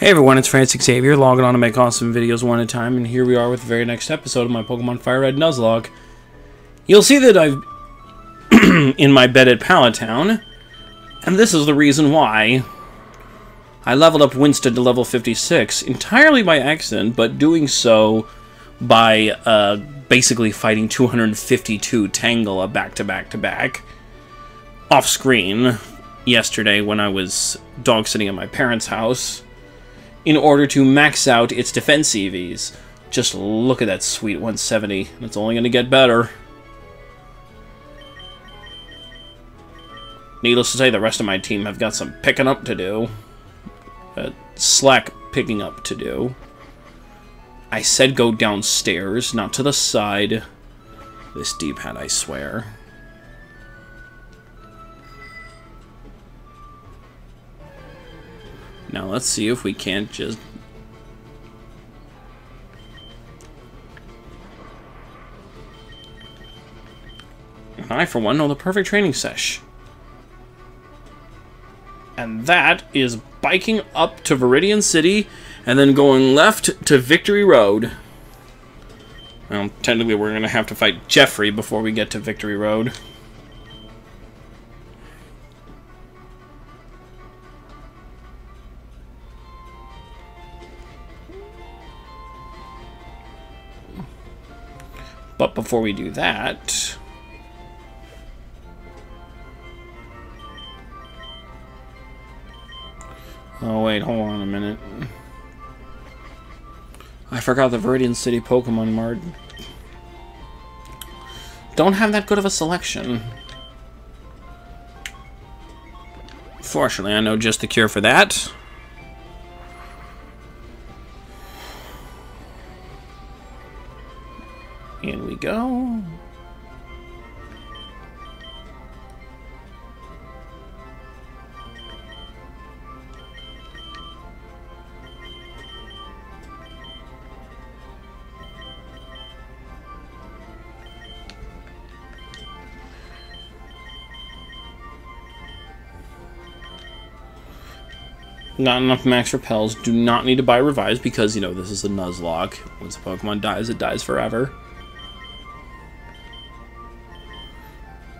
Hey everyone, it's Francis Xavier, logging on to make awesome videos one at a time, and here we are with the very next episode of my Pokemon Fire Red Nuzlocke. You'll see that I've in my bed at Pallet Town, and this is the reason why. I leveled up Winston to level 56 entirely by accident, but doing so by basically fighting 252 Tangela back-to-back-to-back off-screen yesterday when I was dog-sitting at my parents' house in order to max out its defense EVs. Just look at that sweet 170. It's only going to get better. Needless to say, the rest of my team have got some picking up to do. Slack picking up to do. I said go downstairs, not to the side. This D-pad, I swear. Now let's see if we can't just... I, for one, know the perfect training sesh. And that is biking up to Viridian City and then going left to Victory Road. Well, technically we're going to have to fight Jeffrey before we get to Victory Road. But before we do that... Oh wait, hold on a minute. I forgot the Viridian City Pokemon Mart. Don't have that good of a selection. Fortunately, I know just the cure for that. In we go. Not enough max repels. Do not need to buy revives because, you know, this is a Nuzlocke. Once a Pokemon dies, it dies forever.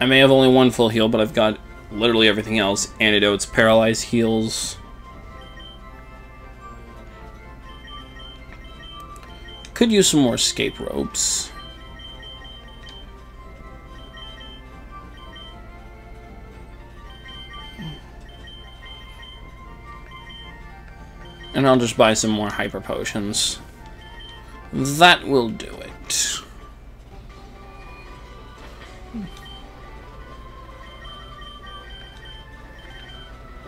I may have only one full heal, but I've got literally everything else. Antidotes, paralyzed heals. Could use some more escape ropes. And I'll just buy some more hyper potions. That will do it.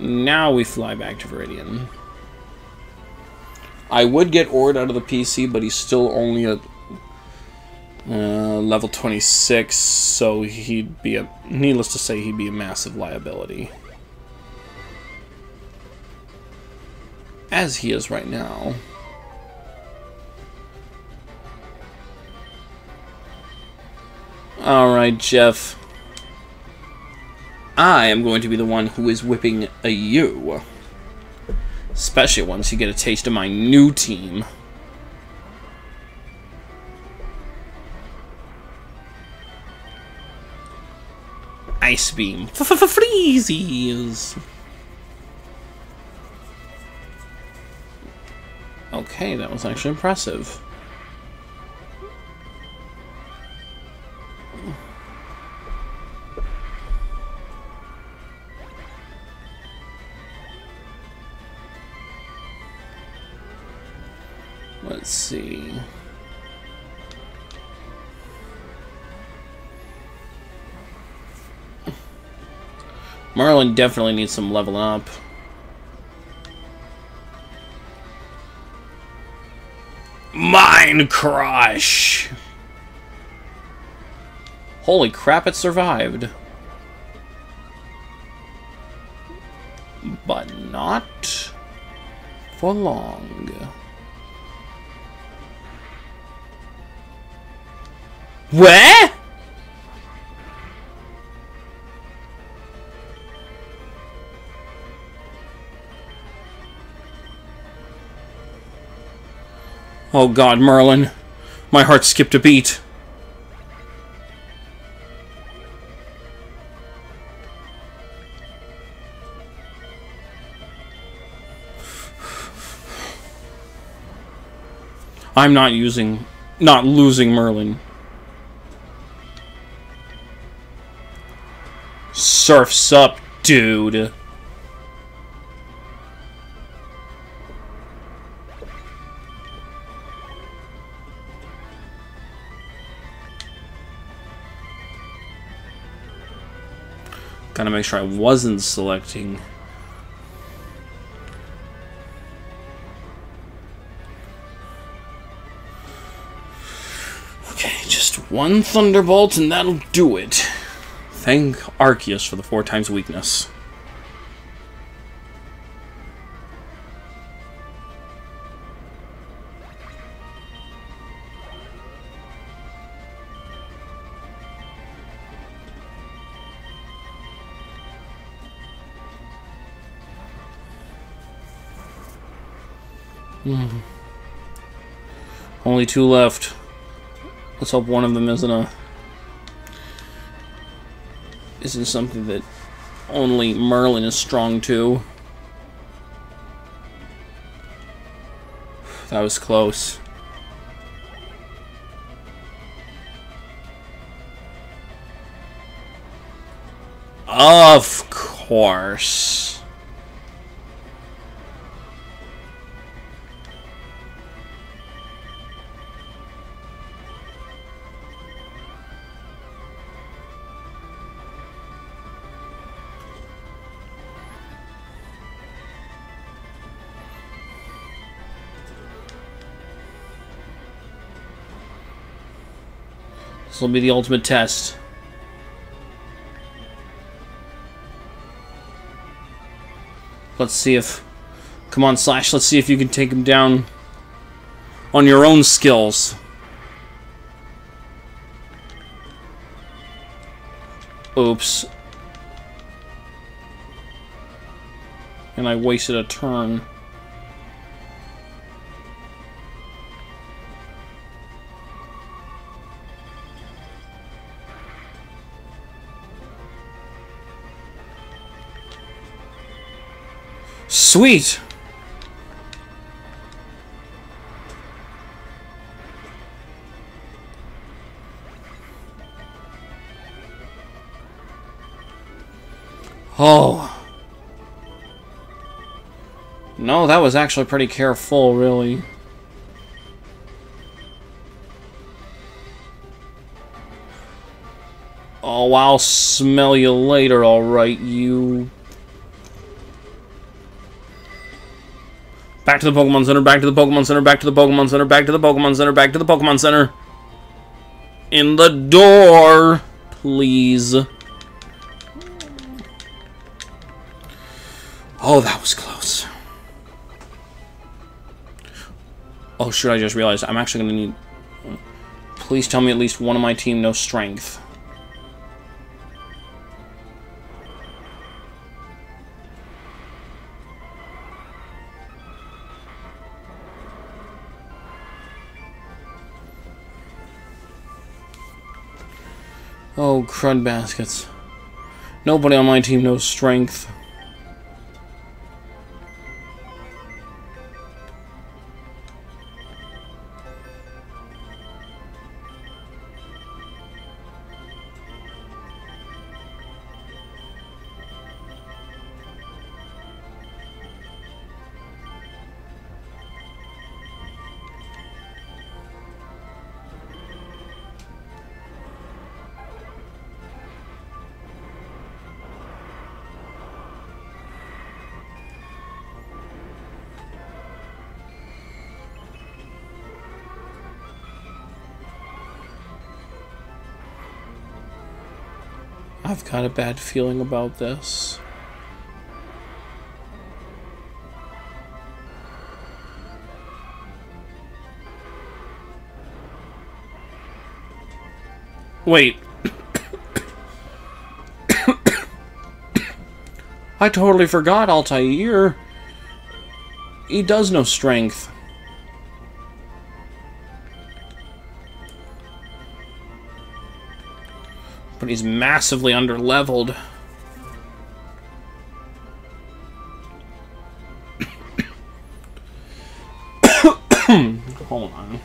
Now we fly back to Viridian. I would get Ord out of the PC, but he's still only at level 26, so he'd be a... Needless to say, he'd be a massive liability. As he is right now. Alright, Jeff. I am going to be the one who is whipping you. Especially once you get a taste of my new team. Ice Beam. Freezies! Okay, that was actually impressive. Let's see. Merlin definitely needs some leveling up. Mine Crush! Holy crap, it survived. But not for long. Where? Oh god, Merlin. My heart skipped a beat. I'm not losing Merlin. Surf's up, dude. Gotta make sure I wasn't selecting. Okay, just one Thunderbolt and that'll do it. Thank Arceus for the 4x weakness. Only two left. Let's hope one of them isn't something that only Merlin is strong to. That was close. Of course. Will be the ultimate test. Let's see if... Come on, Slash. Let's see if you can take him down on your own skills. Oops. And I wasted a turn. Sweet! Oh. No, that was actually pretty careful, really. Oh, I'll smell you later, alright, you... Back to the Pokemon Center, back to the Pokemon Center, back to the Pokemon Center, back to the Pokemon Center, back to the Pokemon Center. In the door, please. Oh, that was close. Oh, shoot, I just realized I'm actually gonna need... Please tell me at least one of my team knows strength. Oh, crud baskets. Nobody on my team knows strength. I've got a bad feeling about this. Wait. I totally forgot Altair. He does know strength. but he's massively underleveled. Hold on.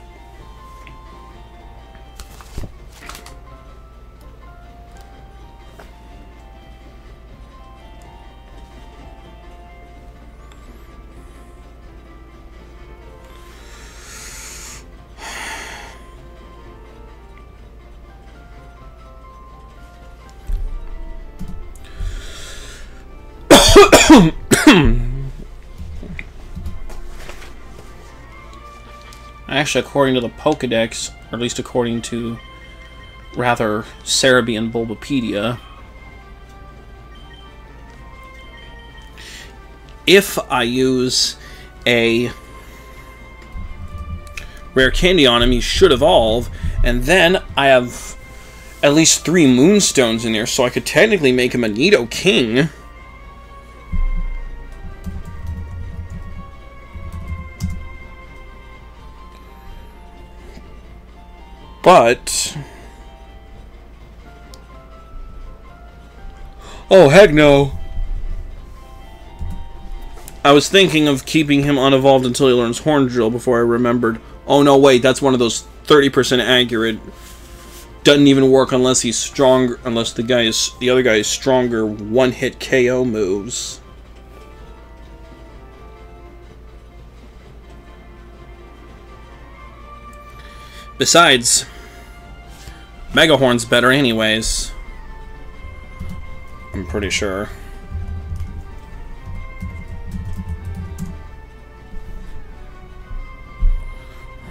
Actually, according to the Pokedex, or at least according to, rather, Cerebii and Bulbapedia, if I use a rare candy on him, he should evolve, and then I have at least 3 Moonstones in here, so I could technically make him a Nido King. But... oh, heck no! I was thinking of keeping him unevolved until he learns Horn Drill before I remembered. Oh no, wait, that's one of those 30% accurate. Doesn't even work unless he's stronger, unless the other guy is stronger one-hit KO moves. Besides... Megahorn's better anyways. I'm pretty sure.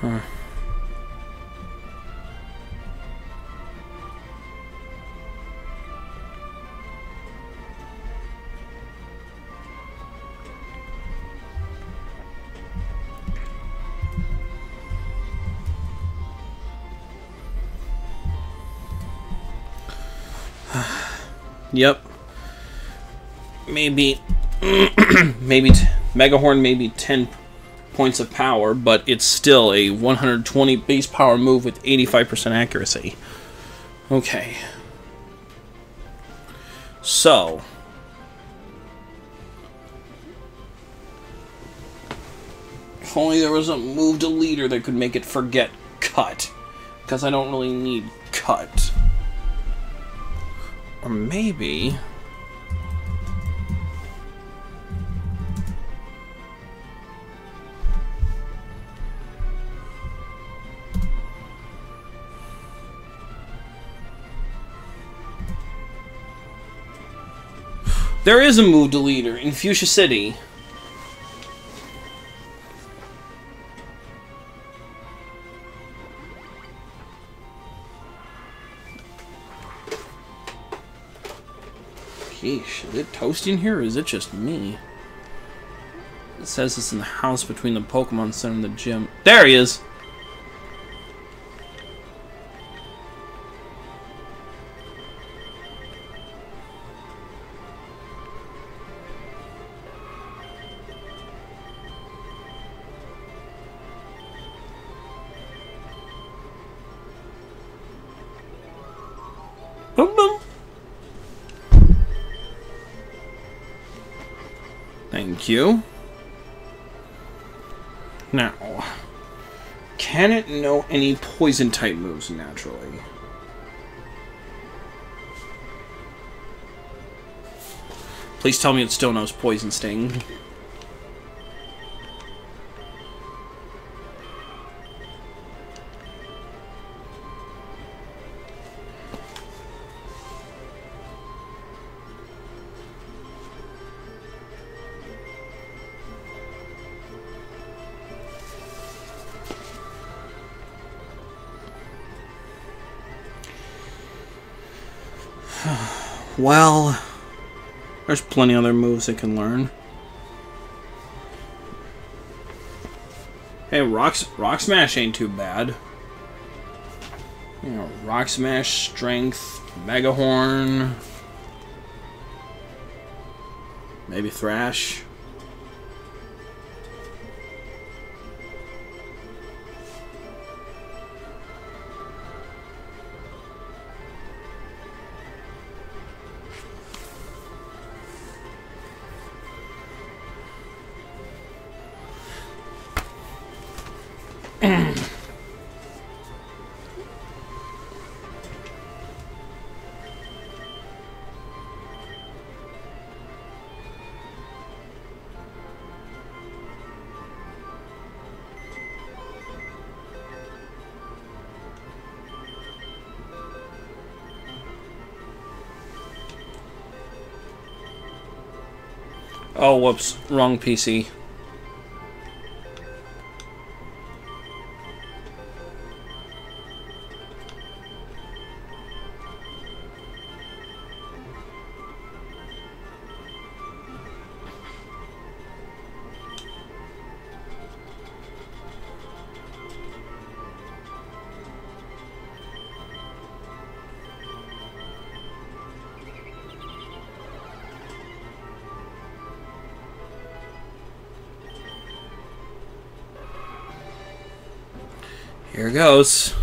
Huh. Yep. Maybe... maybe... Megahorn may be 10 points of power, but it's still a 120 base power move with 85% accuracy. Okay. So... if only there was a move to leader that could make it forget cut. Because I don't really need cut. Or maybe... there is a move deleter in Fuchsia City. Is it toasty in here, or is it just me? It says it's in the house between the Pokemon Center and the gym. There he is! Boom boom! Thank you. Now, can it know any poison type moves naturally? Please tell me it still knows Poison Sting. Well, there's plenty other moves it can learn. Hey, Rock Smash ain't too bad. You know, Rock Smash, Strength, Megahorn, maybe Thrash. Oh, whoops. Wrong PC. Here goes.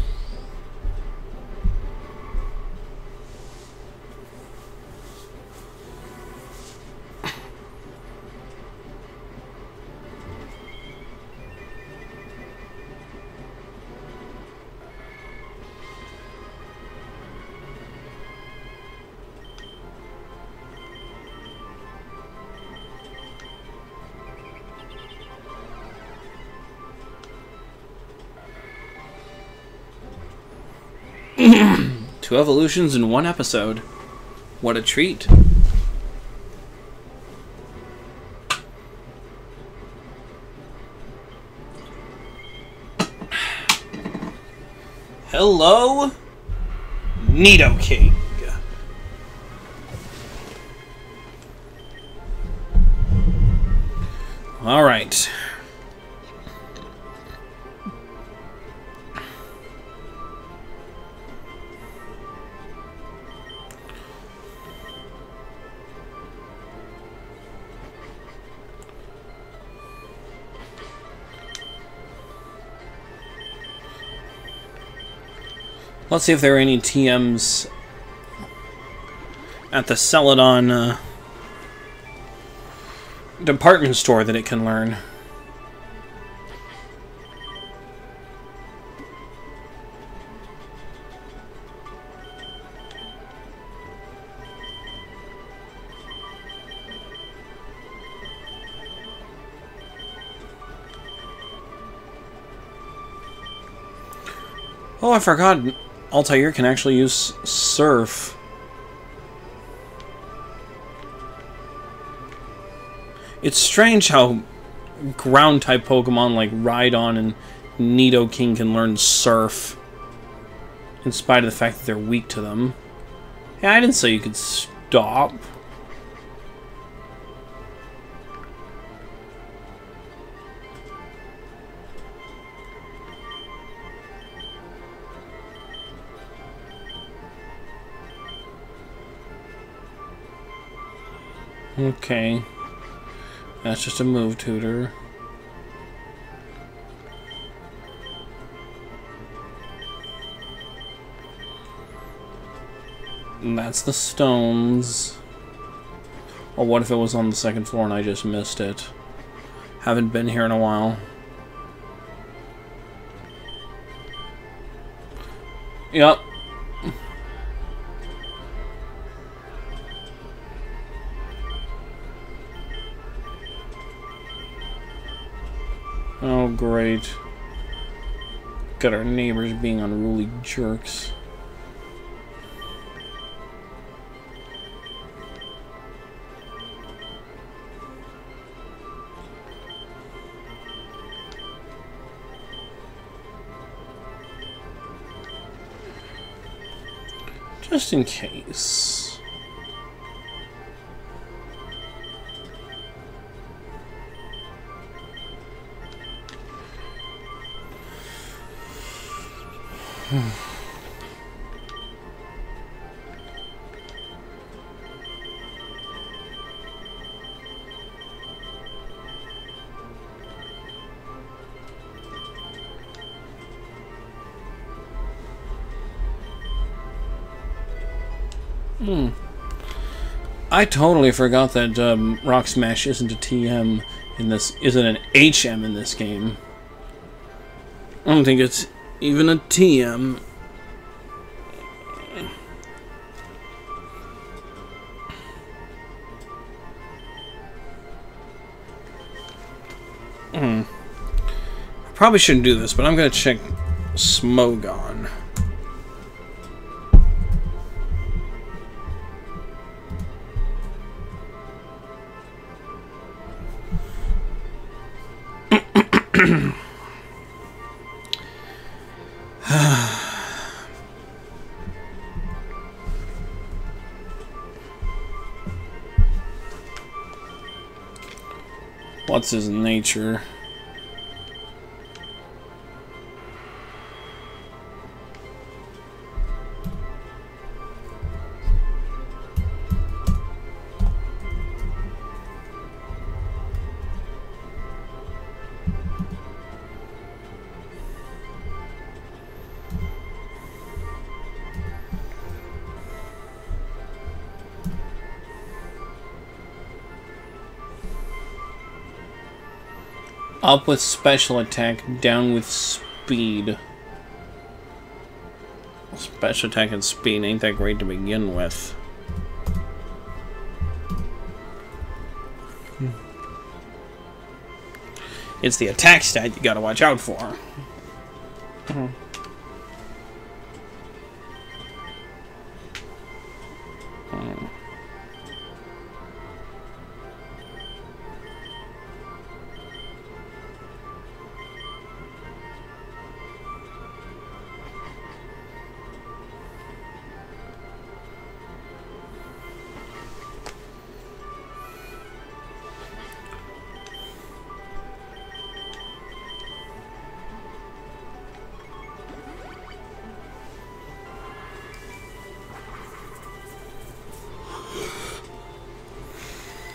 Two evolutions in one episode. What a treat. Hello, Nido King. All right. Let's see if there are any TMs at the Celadon department store that it can learn. Oh, I forgot. Altair can actually use Surf. It's strange how ground-type Pokemon like Rhydon and Nido King can learn Surf, in spite of the fact that they're weak to them. Hey, I didn't say you could stop. Okay, that's just a move tutor. And that's the stones. Or what if it was on the second floor and I just missed it? Haven't been here in a while. Yep. Oh, great. Got our neighbors being unruly jerks. Just in case. I totally forgot that Rock Smash isn't a TM in this, isn't an HM in this game. I don't think it's even a TM. I probably shouldn't do this, but I'm gonna check Smogon. What's his nature? Up with special attack, down with speed. Special attack and speed ain't that great to begin with. It's the attack stat you gotta watch out for.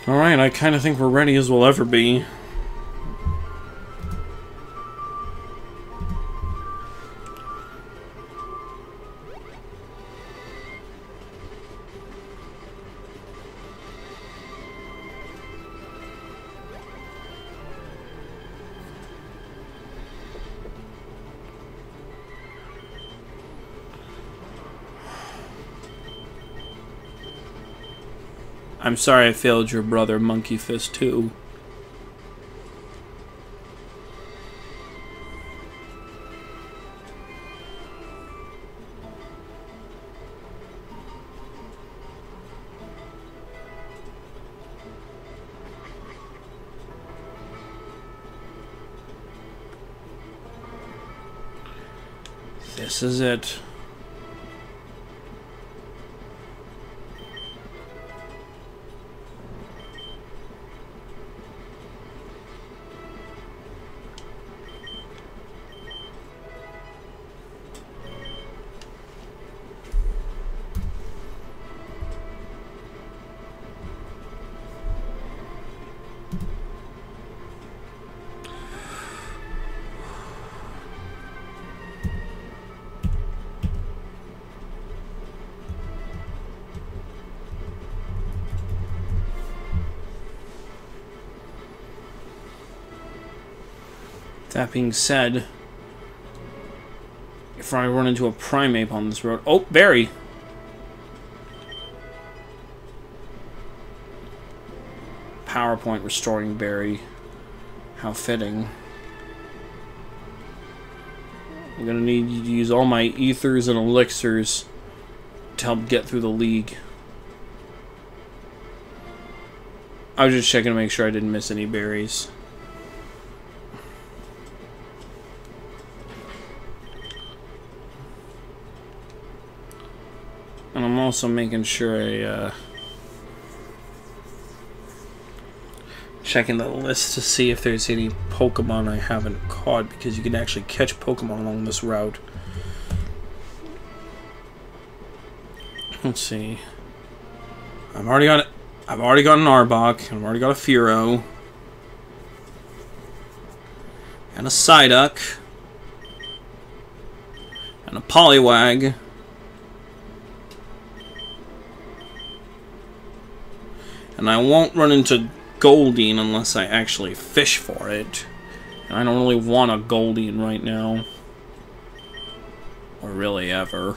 Alright, I kind of think we're ready as we'll ever be. I'm sorry I failed your brother, Monkey Fist 2. This is it. That being said, if I run into a Primeape on this road... Oh, Barry! PowerPoint restoring Barry. How fitting. I'm gonna need you to use all my ethers and elixirs to help get through the league. I was just checking to make sure I didn't miss any berries. Also making sure I checking the list to see if there's any Pokemon I haven't caught, because you can actually catch Pokemon along this route. Let's see. I've already got an Arbok, and I've already got a Fearow. And a Psyduck. And a Poliwag. And I won't run into Goldeen unless I actually fish for it. And I don't really want a Goldeen right now. Or really ever.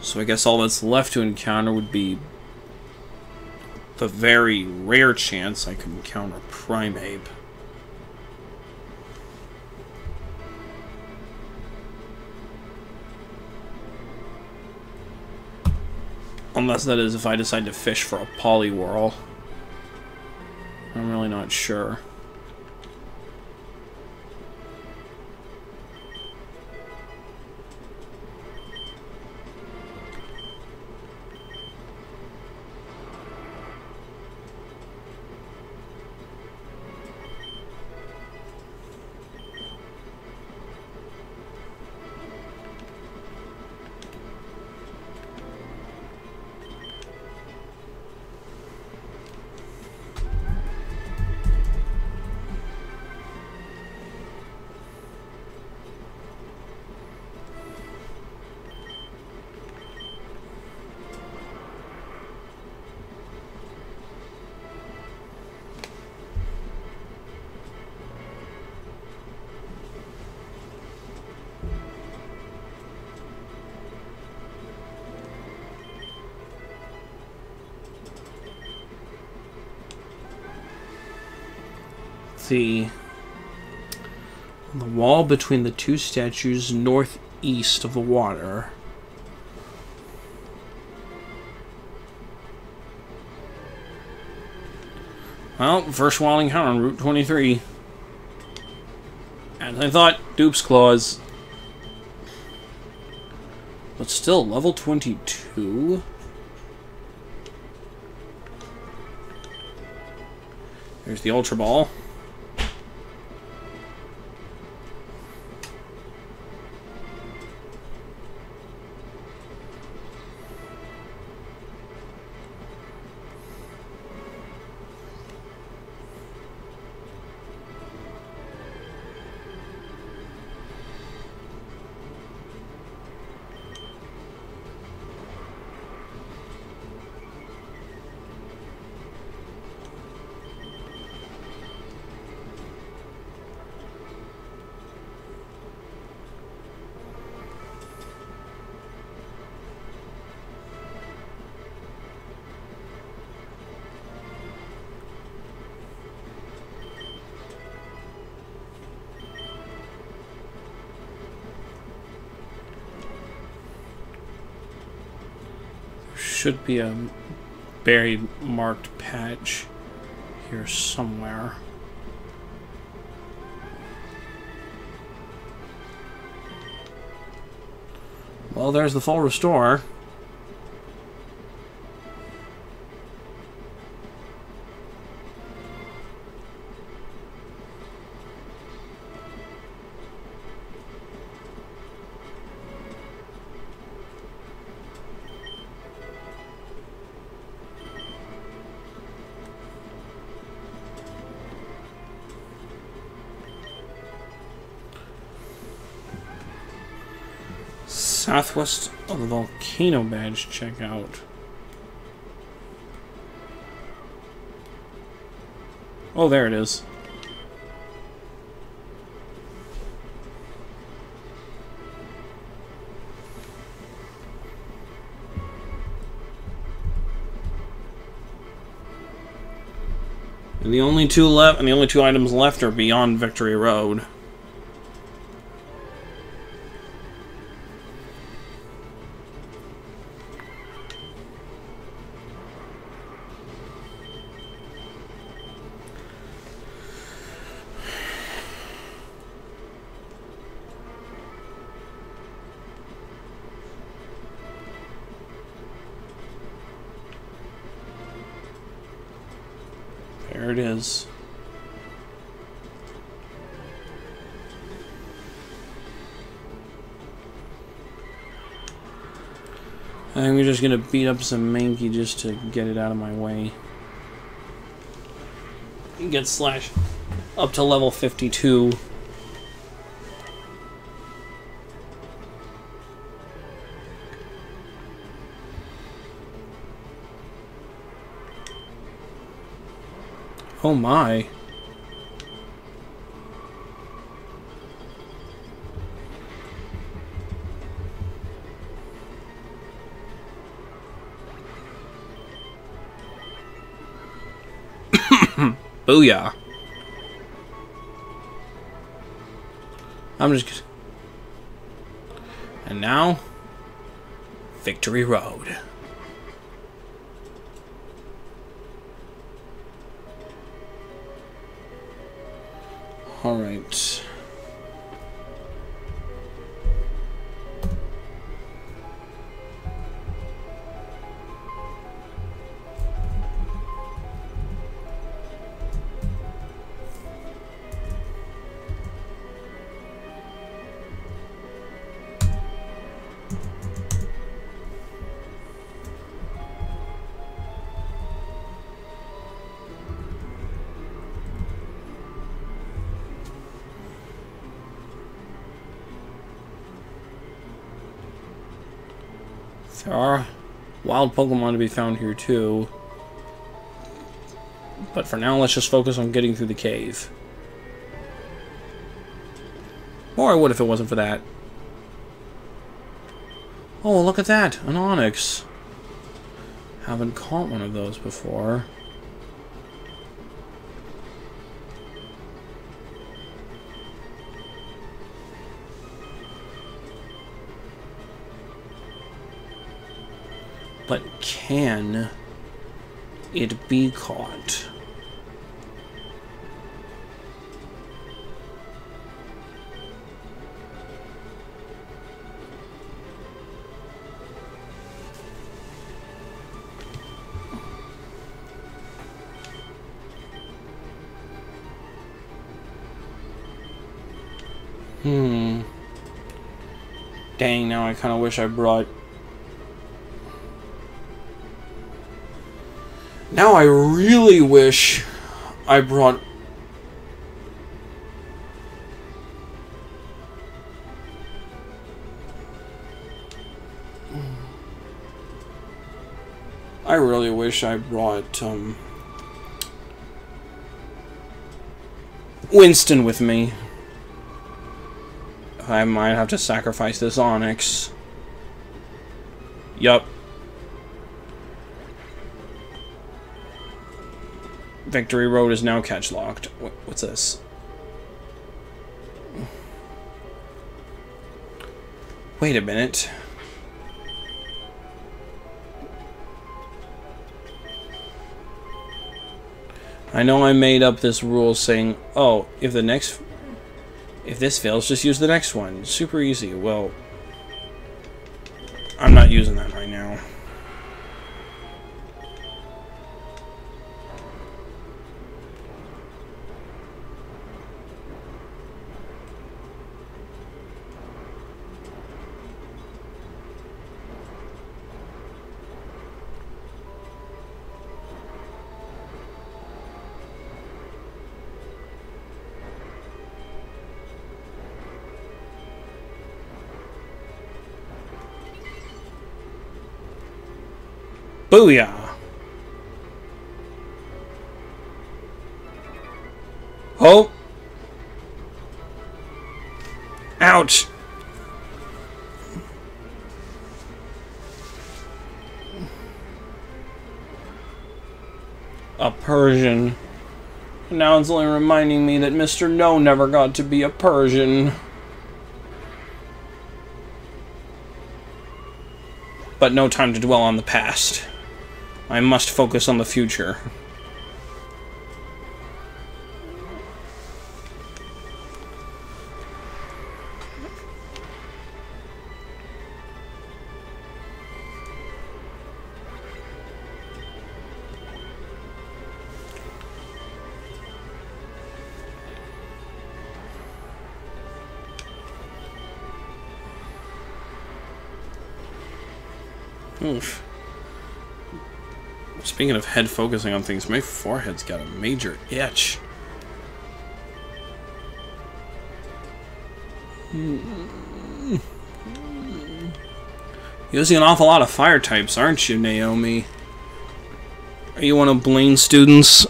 So I guess all that's left to encounter would be the very rare chance I could encounter Primeape. Unless that is if I decide to fish for a Poliwhirl. I'm really not sure. the wall between the two statues northeast of the water. Well, first Wailing Horn, Route 23. As I thought, Dupe's Claws. But still, level 22? There's the Ultra Ball. Should be a buried marked patch here somewhere. Well, there's the full restore. Southwest of the Volcano Badge checkout. Oh, there it is. And the only two left, and the only two items left are beyond Victory Road. There it is. I think we're just gonna beat up some Mankey just to get it out of my way. Get Slash up to level 52. Oh my. Booyah. I'm just... And now, Victory Road. All right. There are wild Pokemon to be found here, too. But for now, let's just focus on getting through the cave. Or I would if it wasn't for that. Oh, look at that! An Onix! Haven't caught one of those before. But can it be caught? Dang, now I kind of wish I brought... Now I really wish I brought... I really wish I brought, Winston with me. I might have to sacrifice this Onix. Yup. Victory Road is now catch locked. What's this? Wait a minute. I know I made up this rule saying, oh, if this fails, just use the next one. Super easy. Well, I'm not using that right now. Booyah! Oh! Ouch! A Persian. Now it's only reminding me that Mr. No never got to be a Persian. But no time to dwell on the past. I must focus on the future. Oof. Speaking of head focusing on things, my forehead's got a major itch. Using an awful lot of fire types, aren't you, Naomi? Are you one of Blaine's students?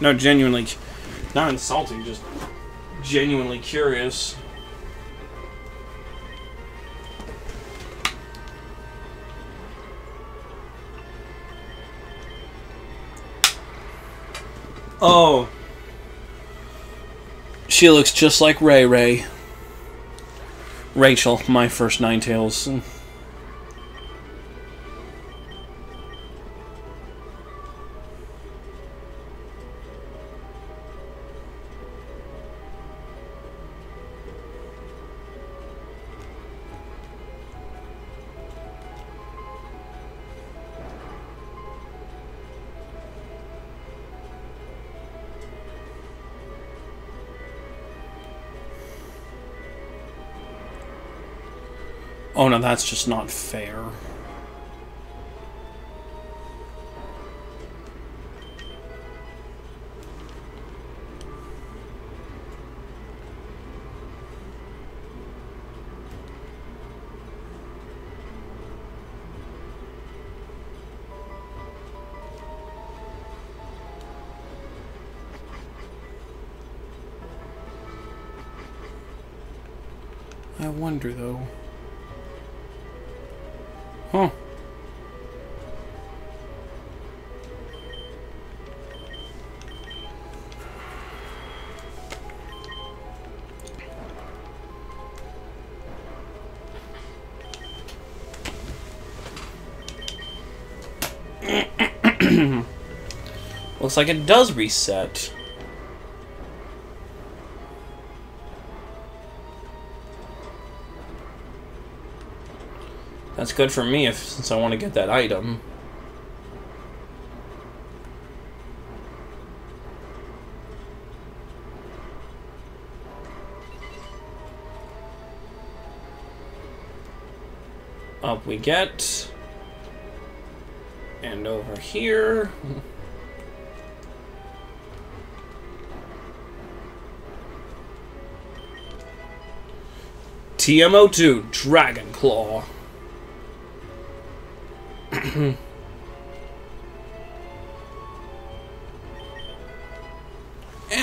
No, genuinely, not insulting, just genuinely curious. Oh, she looks just like Ray Ray. Rachel, my first Ninetales. Oh no, that's just not fair. I wonder though. Huh. Looks like it does reset. That's good for me, if since I want to get that item. Up we get. And over here. TMO2, Dragon Claw. And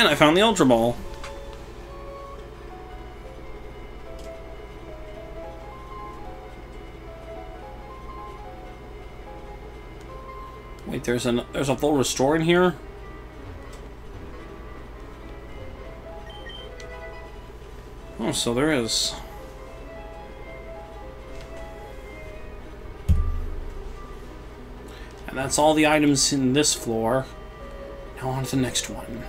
I found the Ultra Ball. Wait, there's a full restore in here? Oh, so there is. And that's all the items in this floor. Now on to the next one.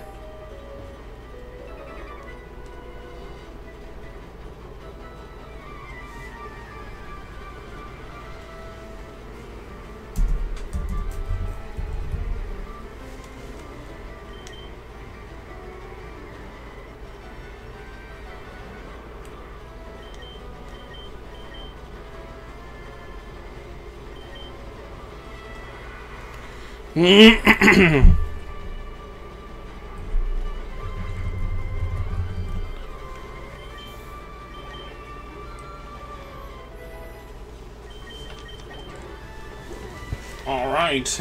All right.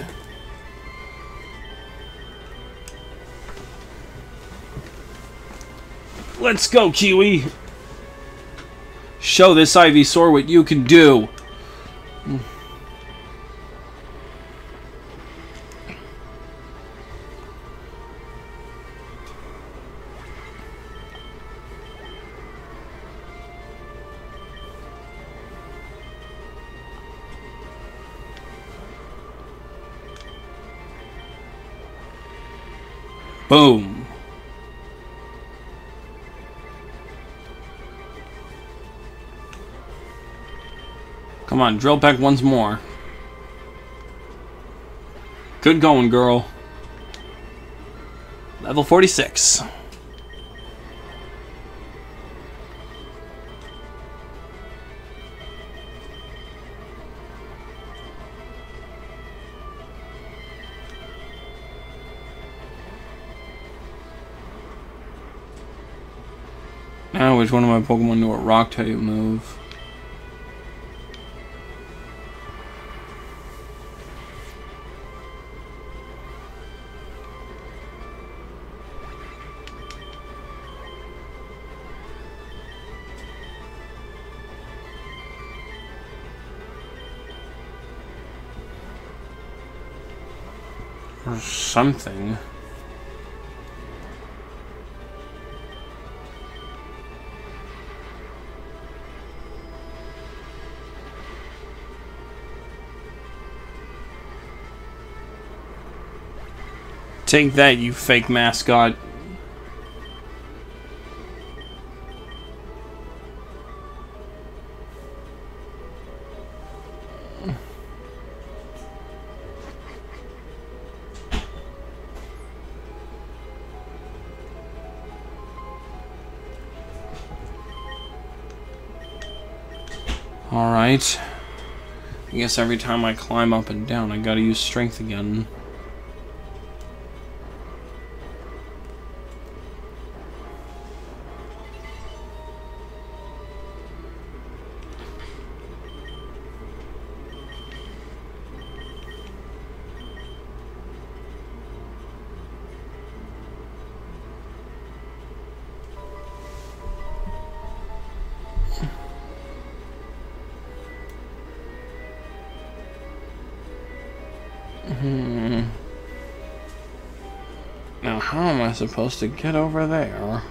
Let's go, Kiwi. Show this Ivysaur what you can do. Boom. Come on, drill back once more. Good going, girl. Level 46. Now, which one of my Pokemon do a rock type move? Or something. Take that, you fake mascot. All right. I guess every time I climb up and down, I gotta use strength again. Now, how am I supposed to get over there?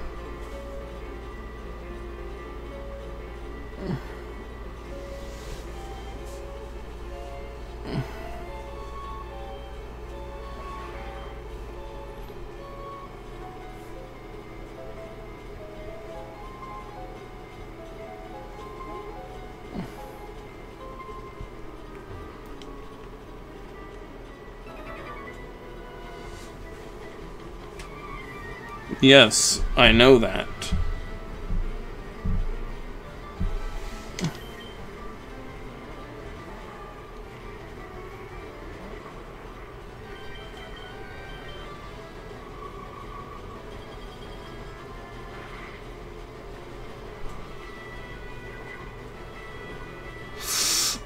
Yes, I know that.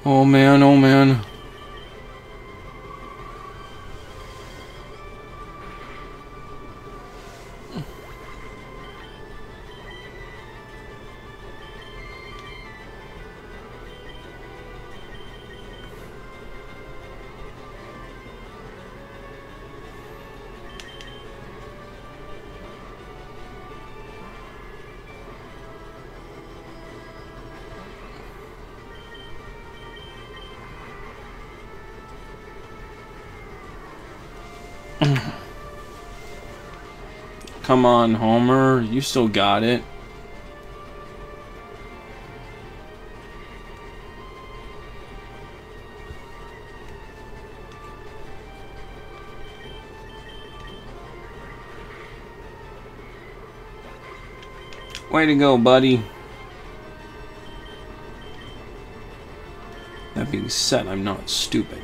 Oh man, oh man. Come on, Homer, you still got it. Way to go, buddy. That being said, I'm not stupid.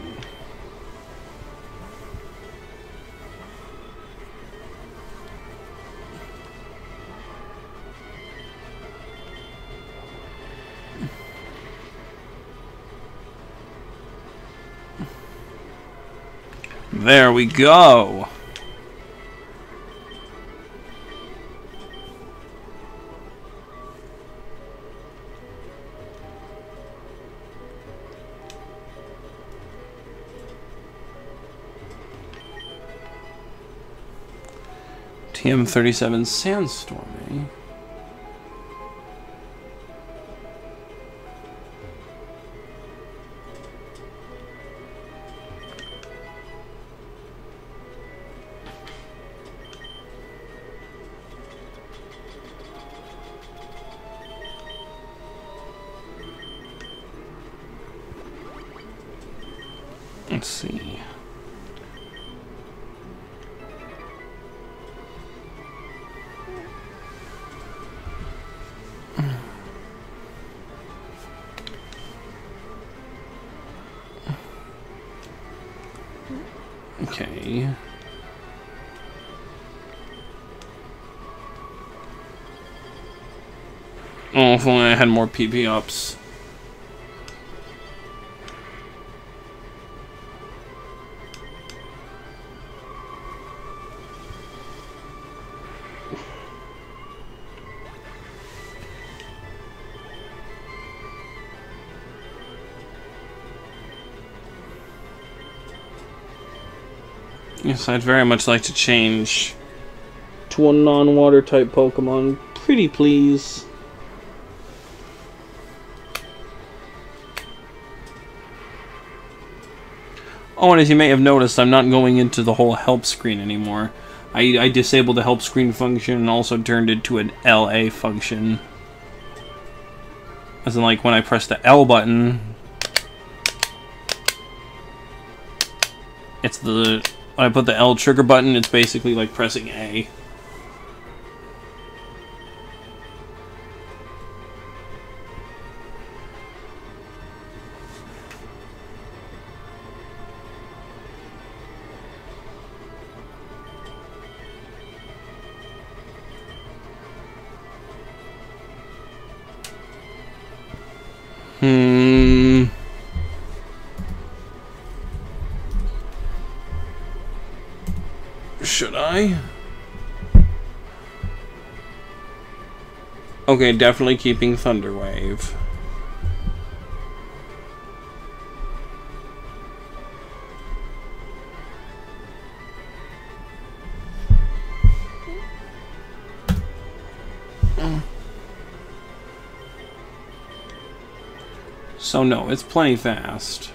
There we go. TM37 Sandstorm, eh? Let's see. Okay. Oh, if only I had more PP ups. Yes, I'd very much like to change to a non-water type Pokemon. Pretty please. Oh, and as you may have noticed, I'm not going into the whole help screen anymore. I disabled the help screen function and also turned it to an LA function. As in, like, when I press the L button, it's the... When I put the L trigger button, it's basically like pressing A. Okay, definitely keeping Thunder Wave. So no, it's plenty fast.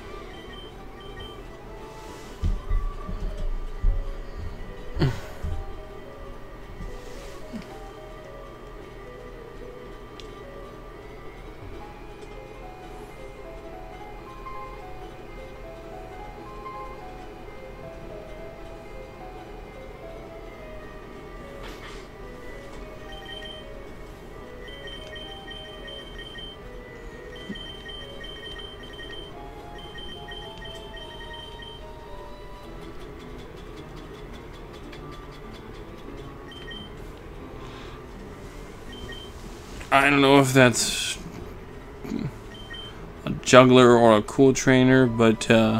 I don't know if that's a juggler or a cool trainer, but I'm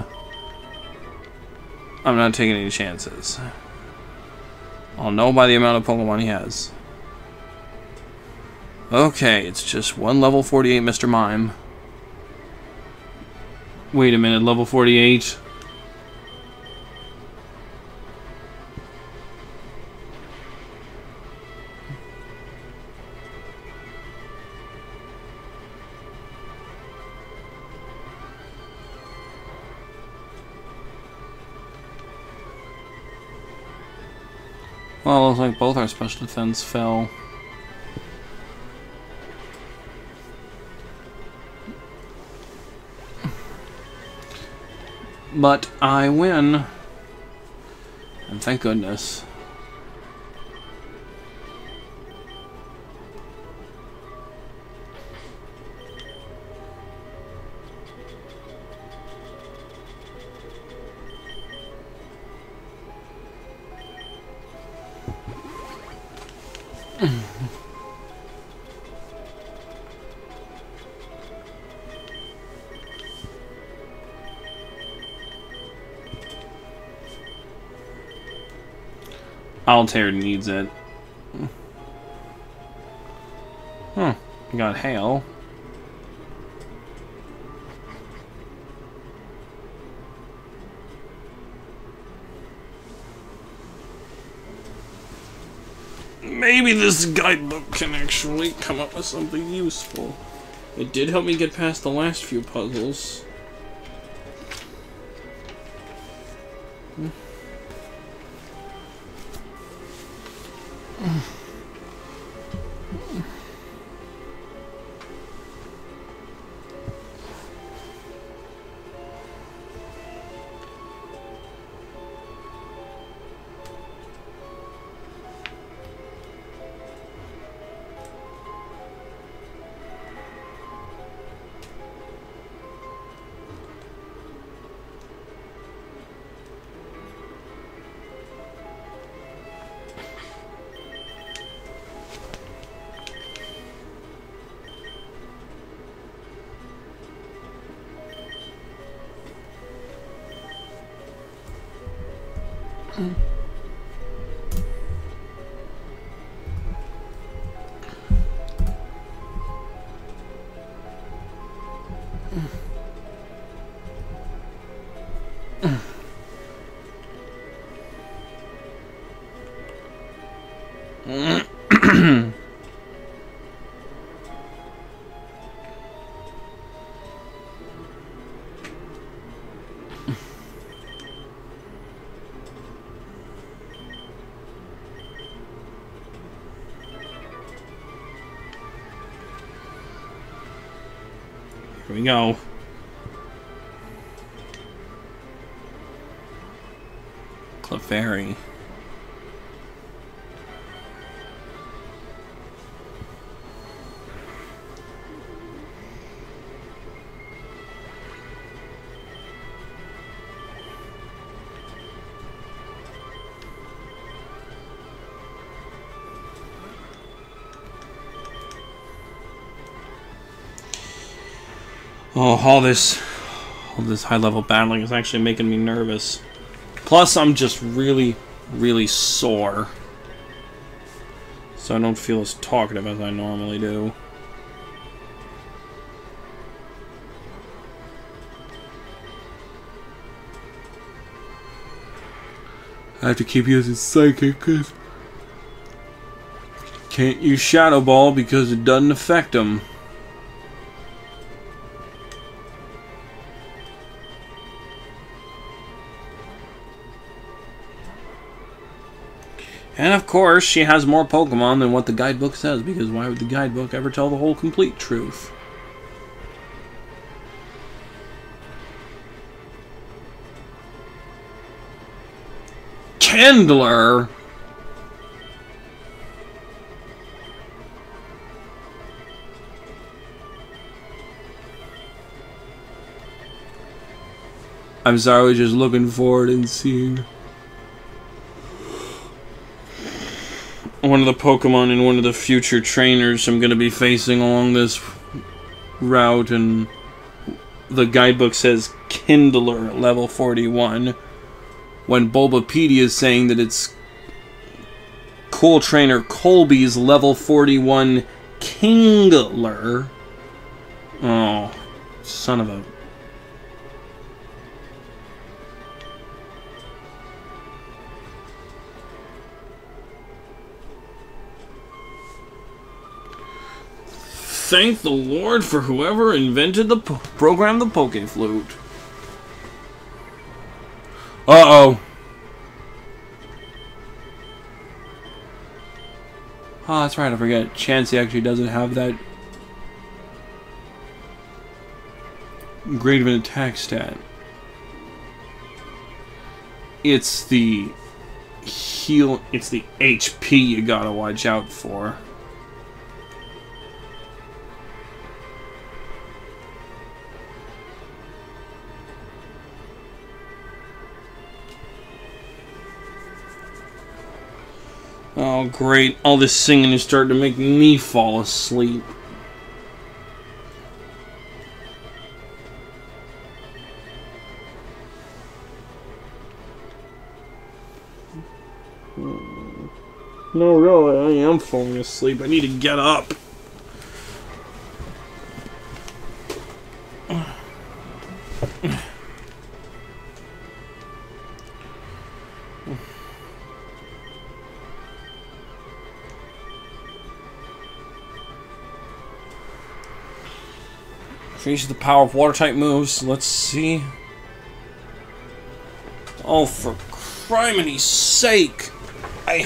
not taking any chances. I'll know by the amount of Pokemon he has. Okay, it's just one level 48 Mr. Mime. Wait a minute, level 48? Well, it looks like both our special defense fell. But I win. And thank goodness. Altair needs it. Huh. We got hail. Maybe this guidebook can actually come up with something useful. It did help me get past the last few puzzles. Here we go. Clefairy. Oh, all this high-level battling is actually making me nervous. Plus, I'm just really, really sore. So I don't feel as talkative as I normally do. I have to keep using Psychic because can't use Shadow Ball because it doesn't affect them. And of course, she has more Pokemon than what the guidebook says, because why would the guidebook ever tell the whole complete truth? Kingler! I'm sorry, I was just looking forward and seeing one of the Pokemon and one of the future trainers I'm going to be facing along this route, and the guidebook says Kindler at level 41, when Bulbapedia is saying that it's Cool Trainer Colby's level 41 Kingler. Oh, son of a... Thank the Lord for whoever invented the programmed the Poké Flute. Uh-oh. Oh, that's right, I forget. Chansey actually doesn't have that great of an attack stat. It's the heal, it's the HP you gotta watch out for. Oh, great. All this singing is starting to make me fall asleep. No, really, I am falling asleep. I need to get up. Increase the power of water-type moves. Let's see. Oh, for crimini's sake! I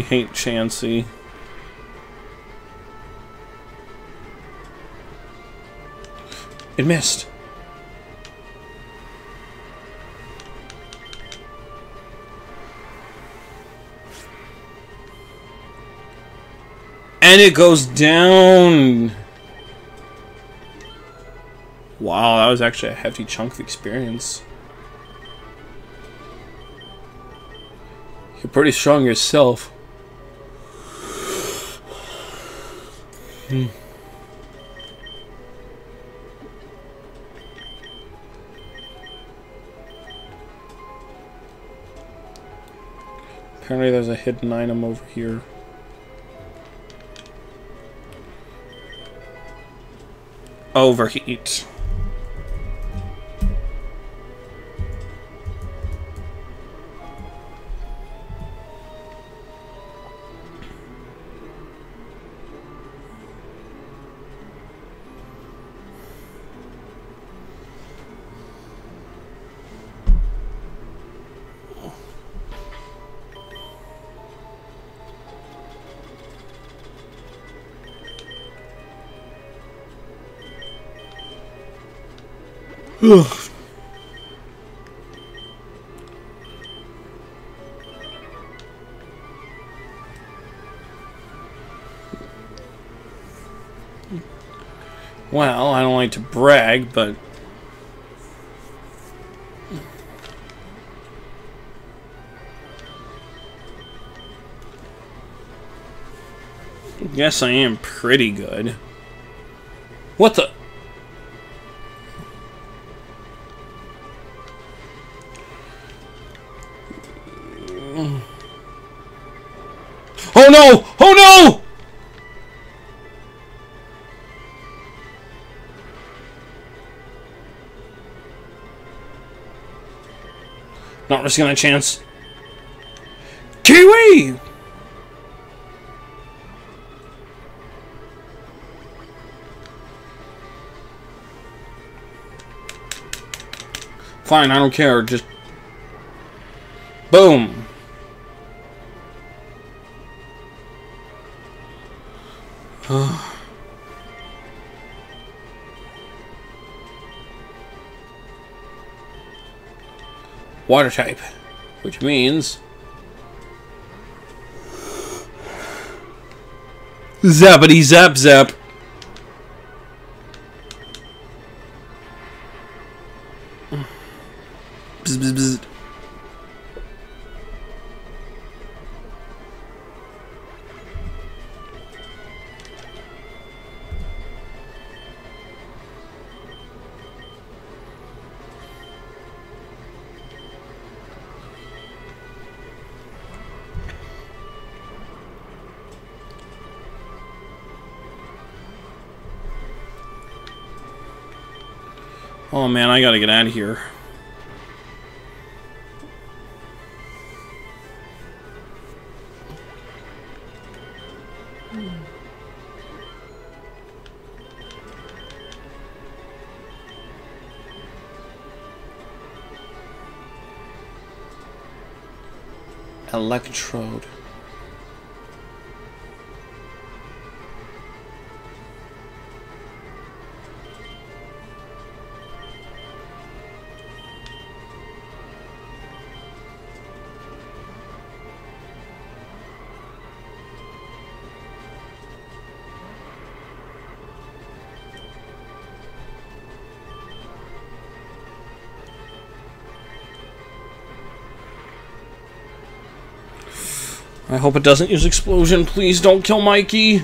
hate Chansey. It missed. And it goes down. Wow, that was actually a hefty chunk of experience. You're pretty strong yourself. Hmm. Apparently there's a hidden item over here. Overheat. Ugh. Well, I don't like to brag, but... Yes, I am pretty good. What the... Oh no! Oh no! Not risking a chance. Kiwi! Fine, I don't care. Just... Boom! Water type, which means zappity zap zap. Bzz, bzz, bzz. Oh man, I gotta get out of here. Electrode. I hope it doesn't use explosion. Please don't kill Mikey.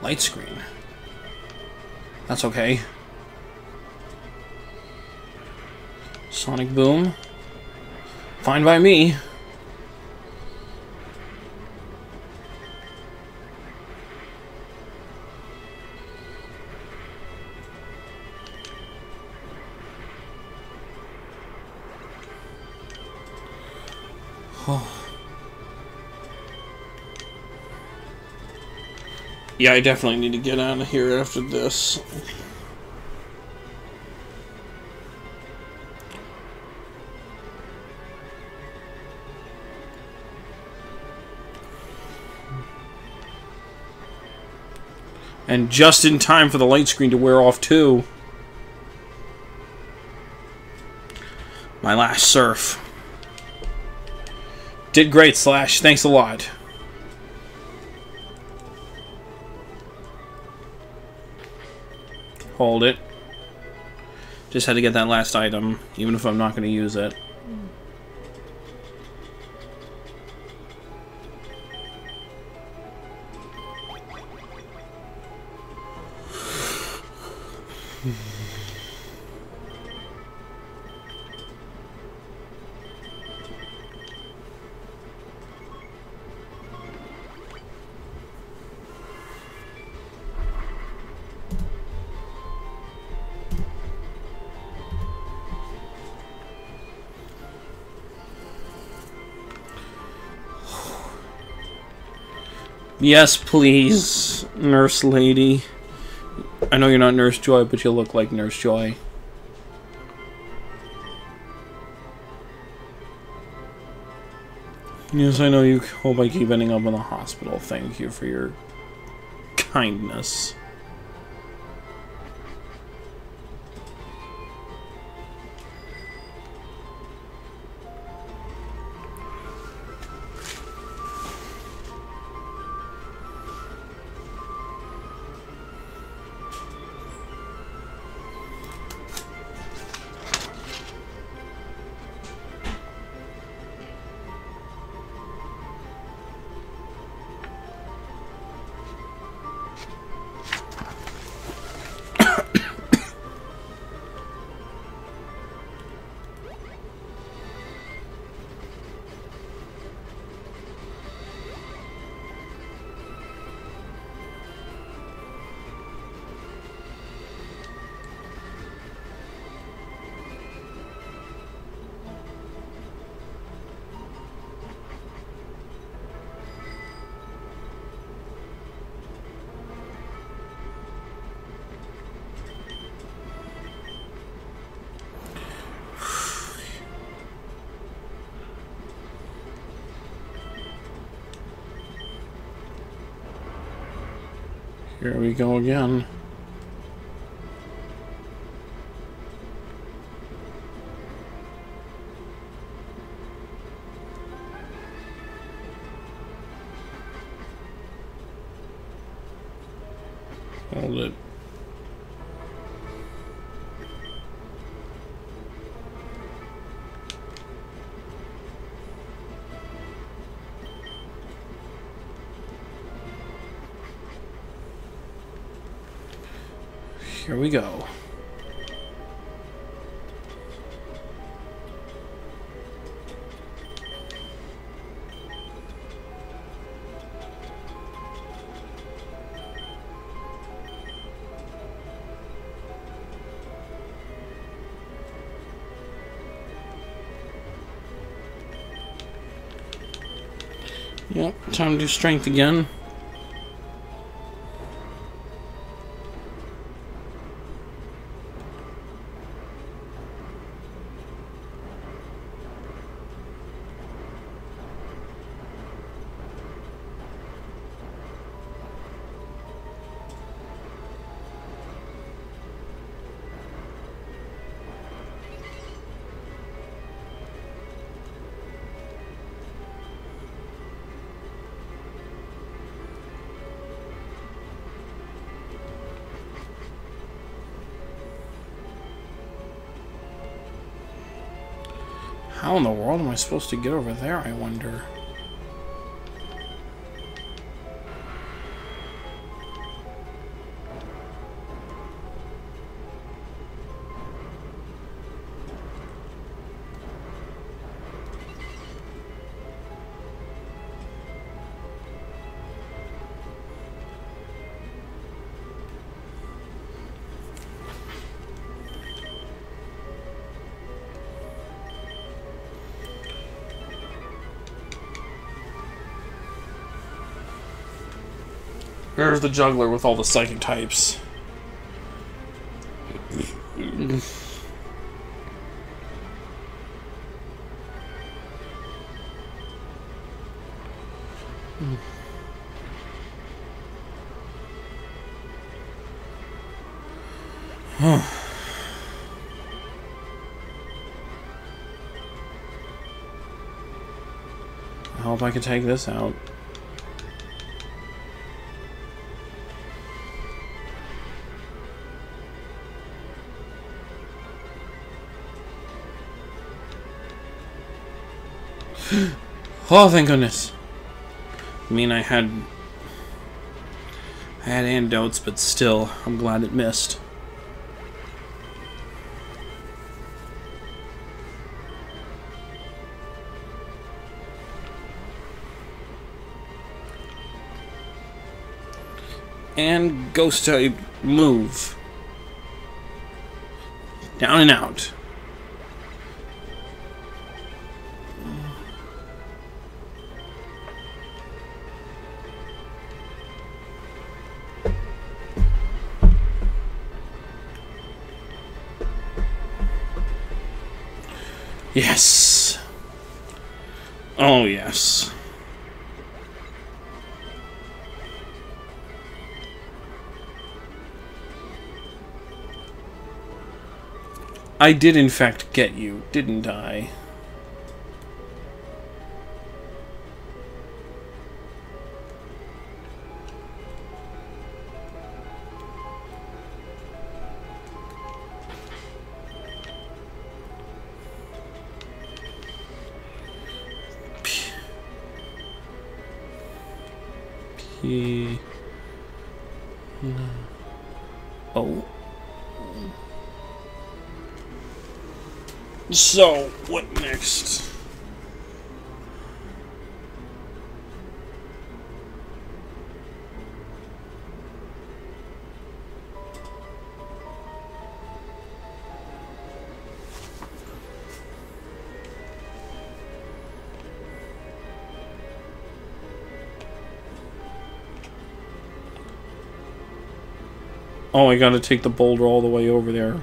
Light screen. That's okay. Sonic boom. Fine by me. Yeah, I definitely need to get out of here after this. And just in time for the light screen to wear off too. My last surf. Did great, Slash. Thanks a lot. Hold it. Just had to get that last item, even if I'm not going to use it. Yes, please, Nurse Lady. I know you're not Nurse Joy, but you look like Nurse Joy. Yes, I know you hope I keep ending up in the hospital. Thank you for your kindness. Here we go again. Hold it. Here we go. Yep, time to do strength again. How in the world am I supposed to get over there, I wonder? There's the juggler with all the psychic types. I hope I can take this out. Oh, thank goodness. I mean, I had antidotes, but still, I'm glad it missed. And ghost type move. Down and out. Yes. Oh, yes. I did, in fact, get you, didn't I? Oh. So, what next? Oh, I gotta take the boulder all the way over there.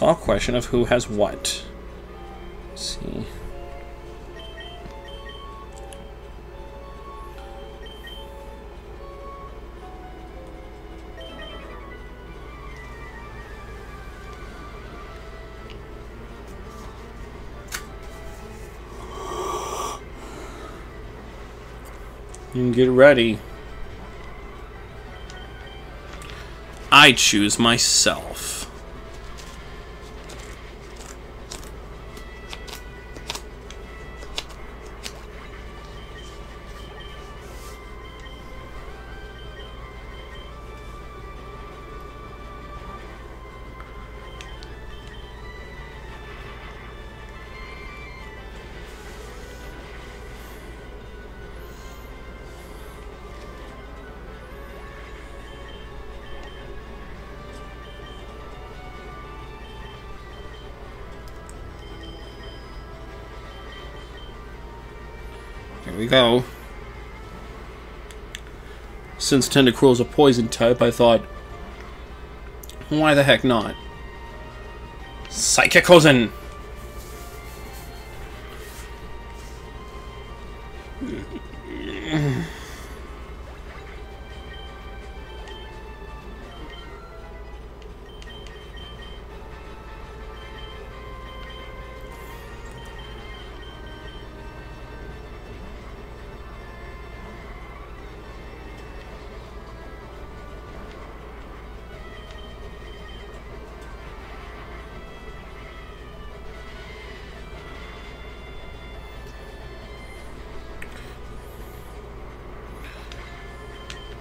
It's all a question of who has what. Let's see. You can get ready. I choose myself. We go. Since Tentacruel is a poison type, I thought, why the heck not? Psychic cousin.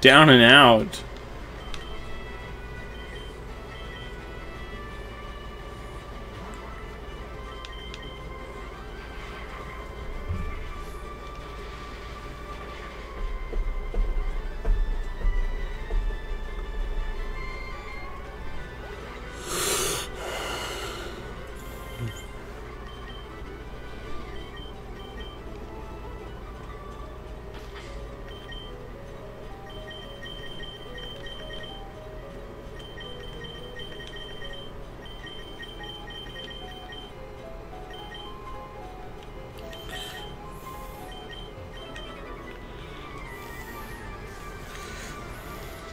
Down and out.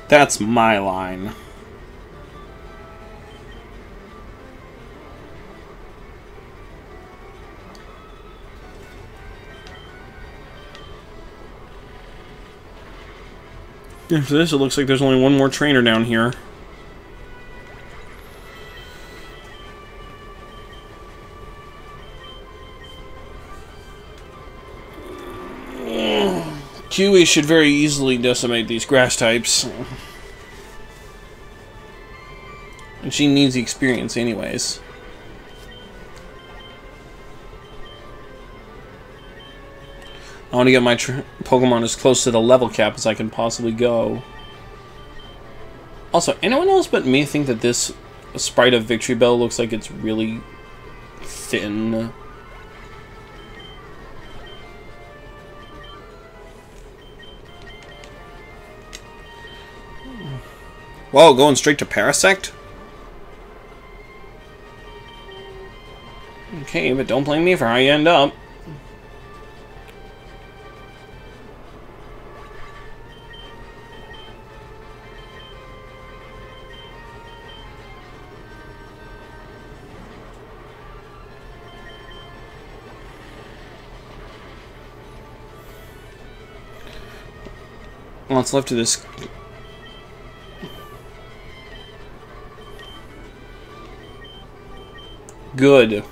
That's my line. After this, it looks like there's only one more trainer down here. Kiwi should very easily decimate these grass types. And she needs the experience anyways. I want to get my Pokemon as close to the level cap as I can possibly go. Also, anyone else but me think that this sprite of Victory Bell looks like it's really thin? Whoa, going straight to Parasect? Okay, but don't blame me for how you end up. What's left of this... Good.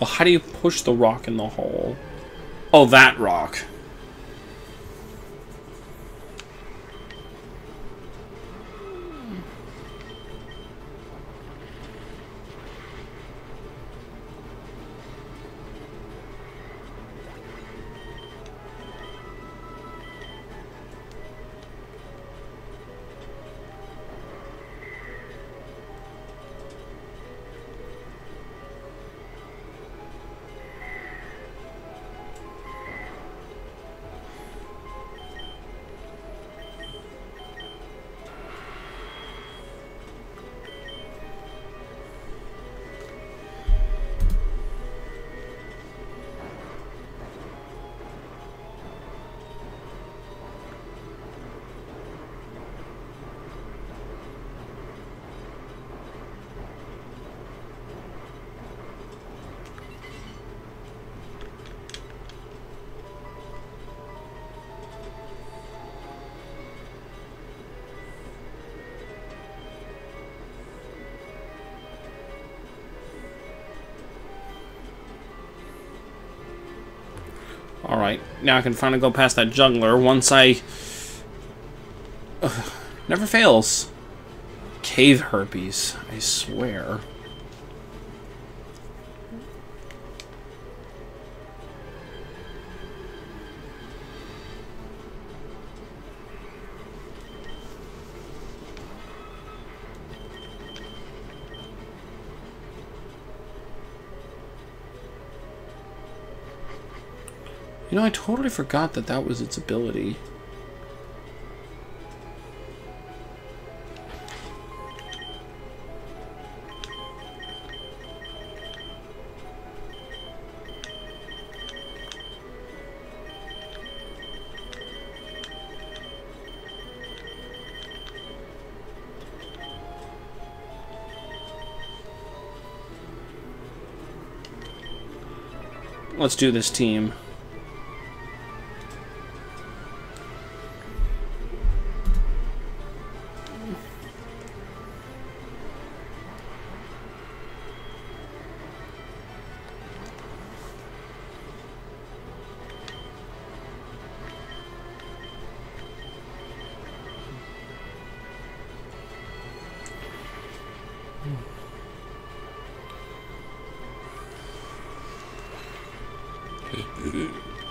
Well, how do you push the rock in the hole? Oh, that rock. Alright, now I can finally go past that jungler once I... Ugh, never fails. Cave herpes, I swear. You know, I totally forgot that that was its ability. Let's do this, team.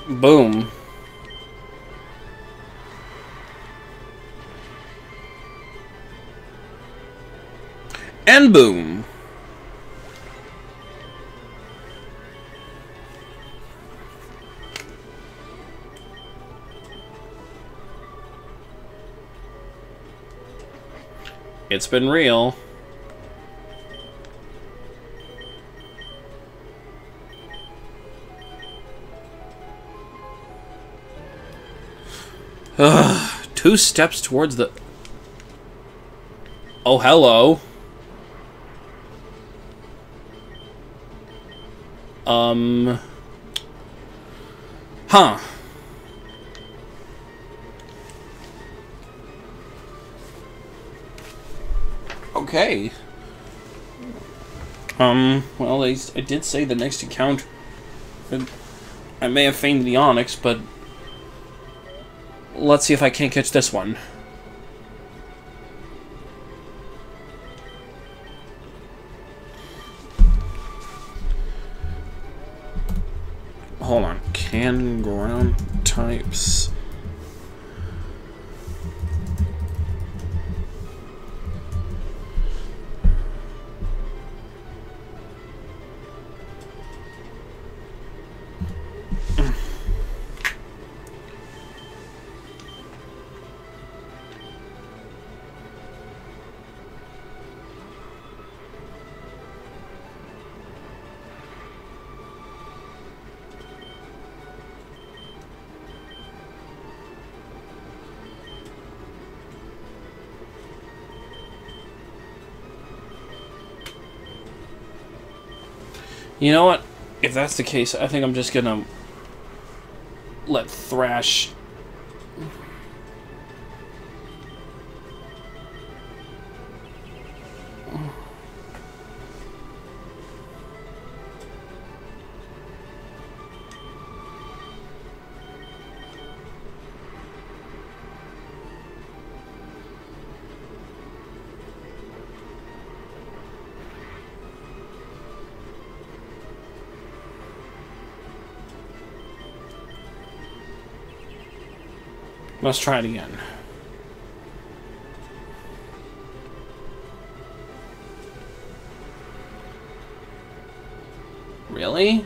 Boom. And boom. It's been real. Ugh, 2 steps towards the... Oh, hello. Huh. Okay. Well, I did say the next encounter... I may have feigned the Onix, but... Let's see if I can't catch this one. Hold on. Can ground types... You know what? If that's the case, I think I'm just gonna let Thrash. Let's try it again. Really?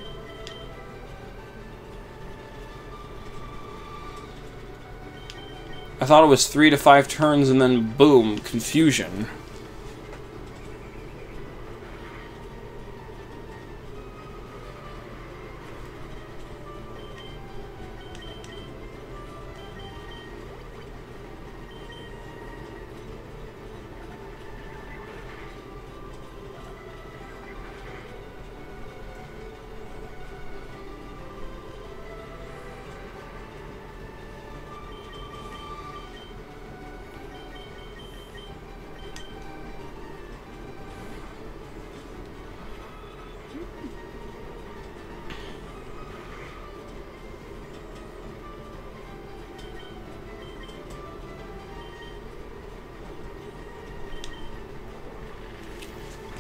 I thought it was 3 to 5 turns and then boom, confusion.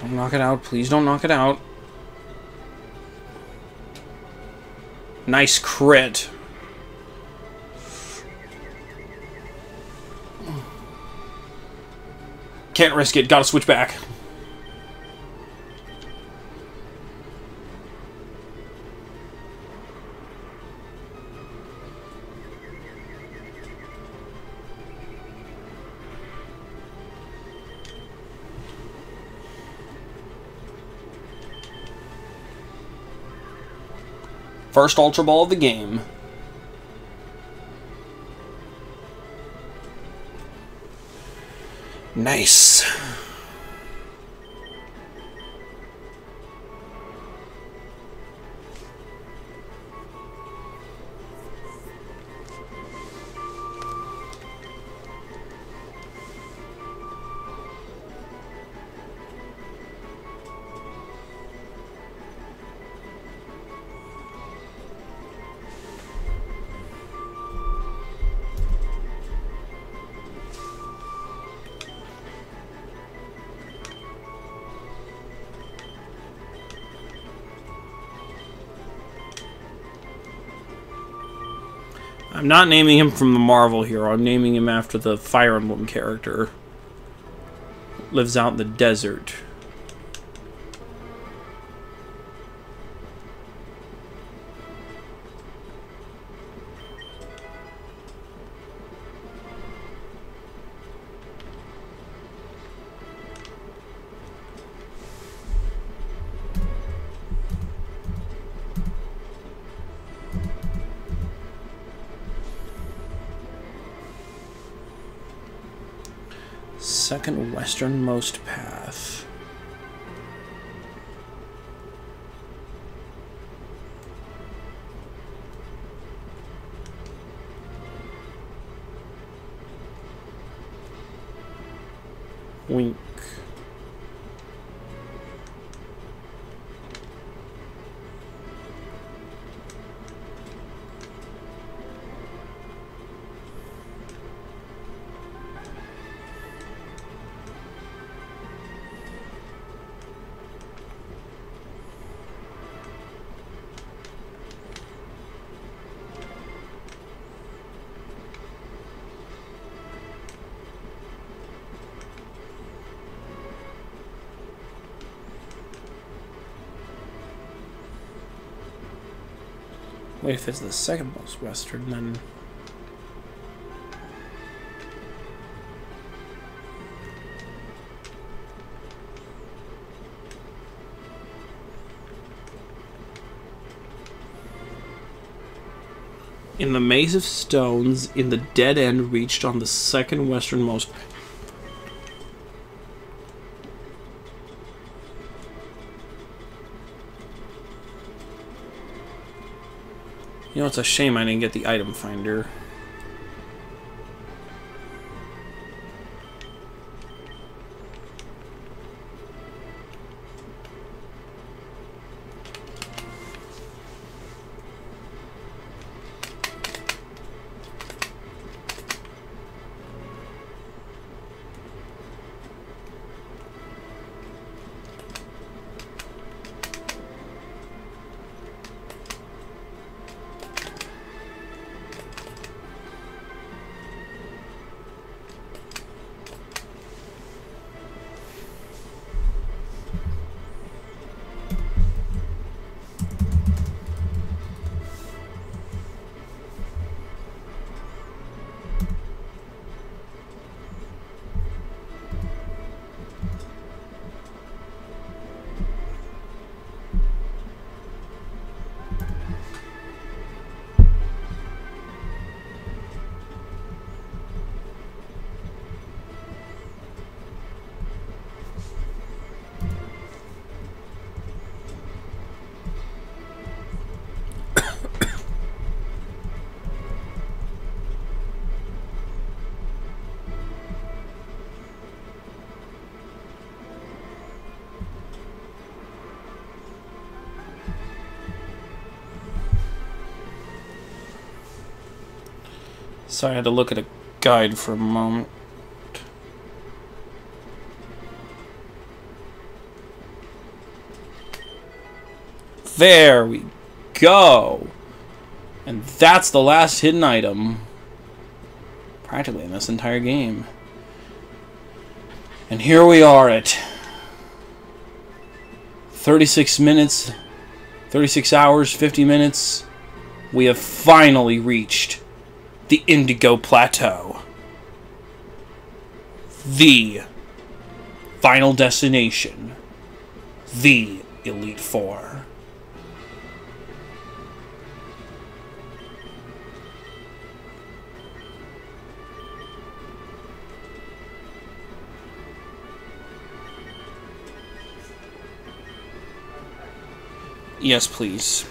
Don't knock it out. Please don't knock it out. Nice crit. Can't risk it. Gotta switch back. First Ultra Ball of the game. Nice. I'm not naming him from the Marvel hero. I'm naming him after the Fire Emblem character. Lives out in the desert. Second westernmost path. Wink. Wait, if it's the second most western, then... In the maze of stones, in the dead end reached on the second westernmost... You know, it's a shame I didn't get the item finder. So I had to look at a guide for a moment. There we go. And that's the last hidden item. Practically in this entire game. And here we are at 36 minutes, 36 hours, 50 minutes. We have finally reached the Indigo Plateau. The final destination. The Elite Four. Yes, please.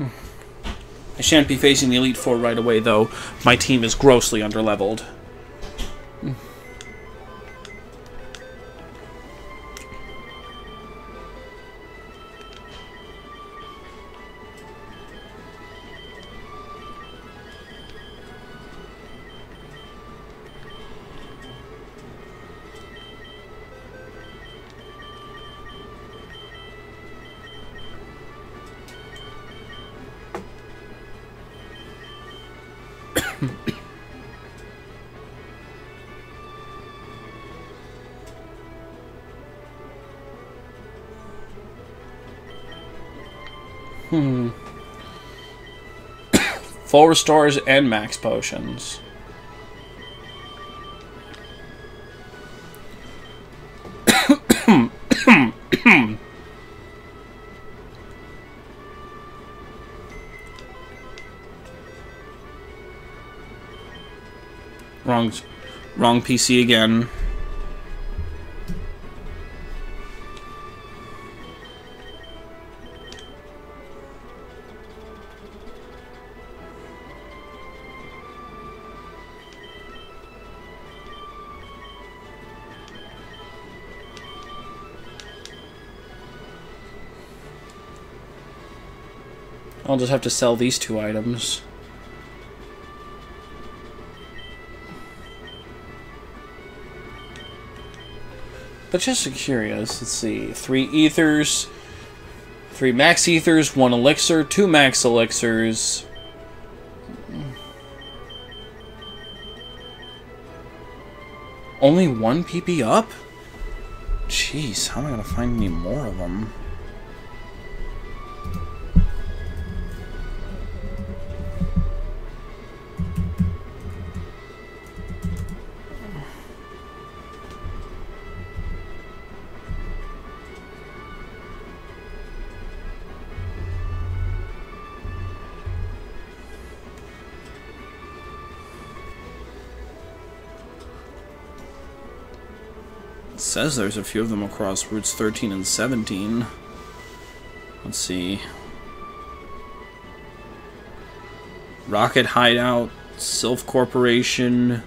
I shan't be facing the Elite Four right away, though. My team is grossly underleveled. Full restores and max potions. Wrong PC again. I'll just have to sell these two items. But just curious, let's see. 3 ethers, 3 max ethers, 1 elixir, 2 max elixirs. Only 1 PP up? Jeez, how am I gonna find any more of them? Says there's a few of them across routes 13 and 17. Let's see. Rocket Hideout, Sylph Corporation,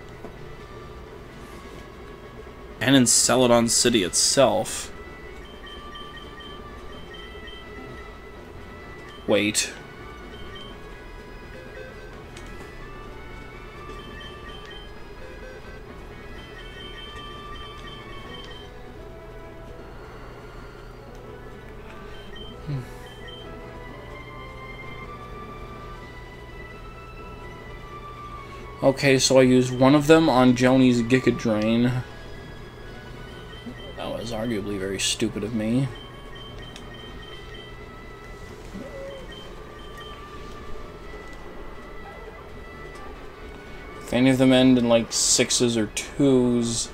and in Celadon City itself. Wait. Okay, so I used one of them on Joni's Gigadrain. That was arguably very stupid of me. If any of them end in like 6s or 2s...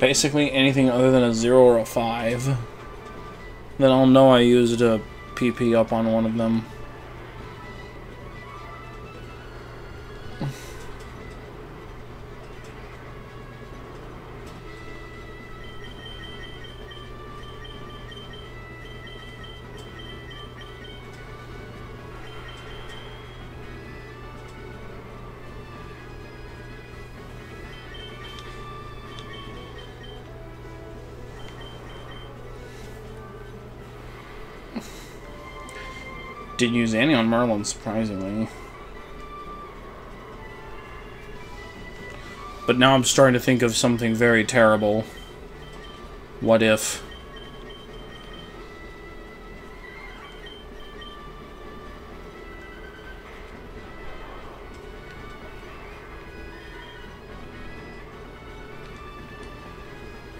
Basically anything other than a 0 or a 5, then I'll know I used a PP up on one of them. Didn't use any on Merlin, surprisingly. But now I'm starting to think of something very terrible. What if...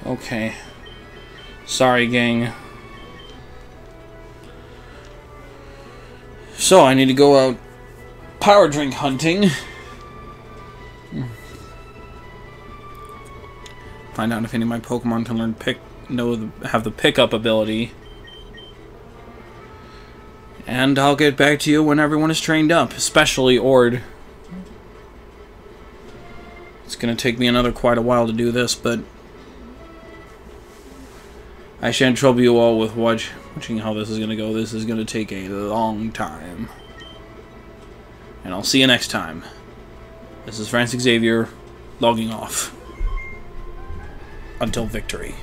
Okay. Sorry, gang. So, I need to go out power drink hunting. Find out if any of my Pokemon can learn have the pickup ability. And I'll get back to you when everyone is trained up, especially Ord. It's gonna take me quite a while to do this, but... I shan't trouble you all with watching how this is going to go. This is going to take a long time. And I'll see you next time. This is Francis Xavier, logging off. Until victory.